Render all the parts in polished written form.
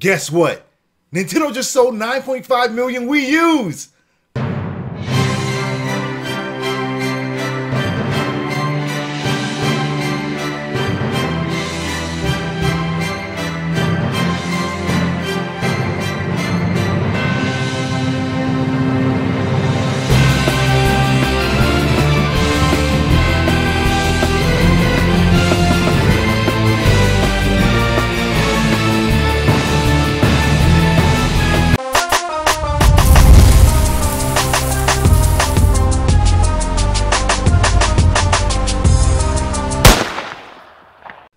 Guess what? Nintendo just sold 9.5 million Wii U's!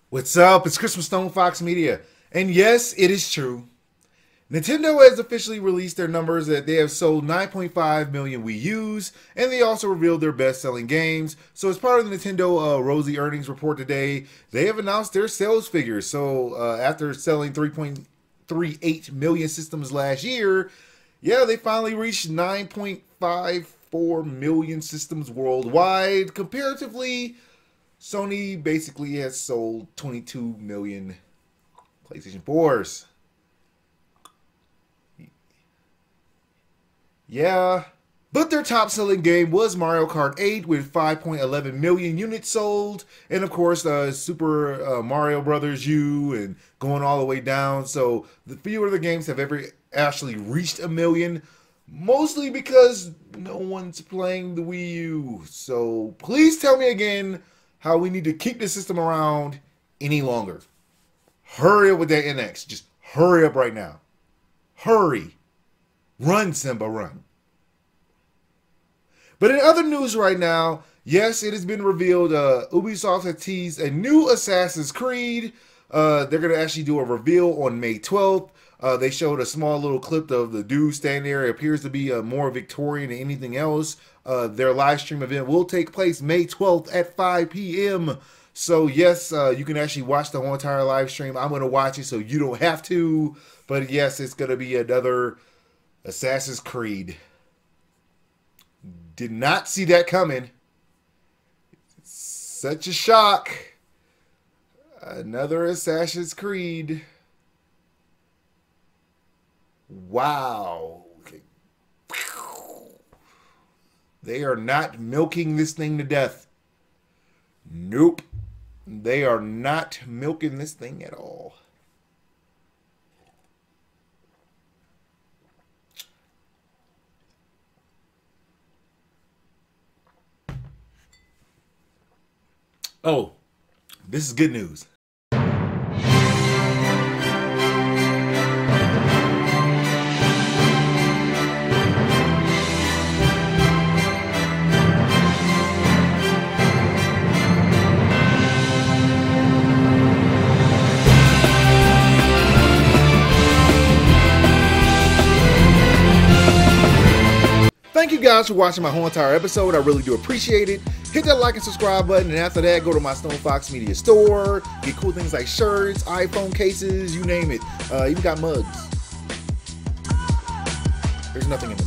What's up? It's Chris from Stone Fox Media, and yes, it is true. Nintendo has officially released their numbers that they have sold 9.5 million Wii U's, and they also revealed their best-selling games. So as part of the Nintendo Rosy Earnings Report today, they have announced their sales figures. So after selling 3.38 million systems last year, yeah, they finally reached 9.54 million systems worldwide. Comparatively, Sony basically has sold 22 million PlayStation 4s. Yeah. But their top-selling game was Mario Kart 8 with 5.11 million units sold. And, of course, Super Mario Bros U and going all the way down. So, the fewer of the games have ever actually reached a million. Mostly because no one's playing the Wii U. So, please tell me again how we need to keep the system around any longer. Hurry up with that NX. Just hurry up right now. Hurry. Run, Simba, run. But in other news right now, yes, it has been revealed Ubisoft has teased a new Assassin's Creed. They're going to actually do a reveal on May 12th. They showed a small little clip of the dude standing there. It appears to be more Victorian than anything else. Their live stream event will take place May 12th at 5 p.m. So, yes, you can actually watch the whole entire live stream. I'm going to watch it so you don't have to. But, yes, it's going to be another Assassin's Creed. Did not see that coming. Such a shock. Another Assassin's Creed. Wow. They are not milking this thing to death. Nope. They are not milking this thing at all. Oh, this is good news. Thank you guys for watching my whole entire episode. I really do appreciate it. Hit that like and subscribe button, and after that, go to my Stone Fox Media store. Get cool things like shirts, iPhone cases, you name it. Even got mugs. There's nothing in there.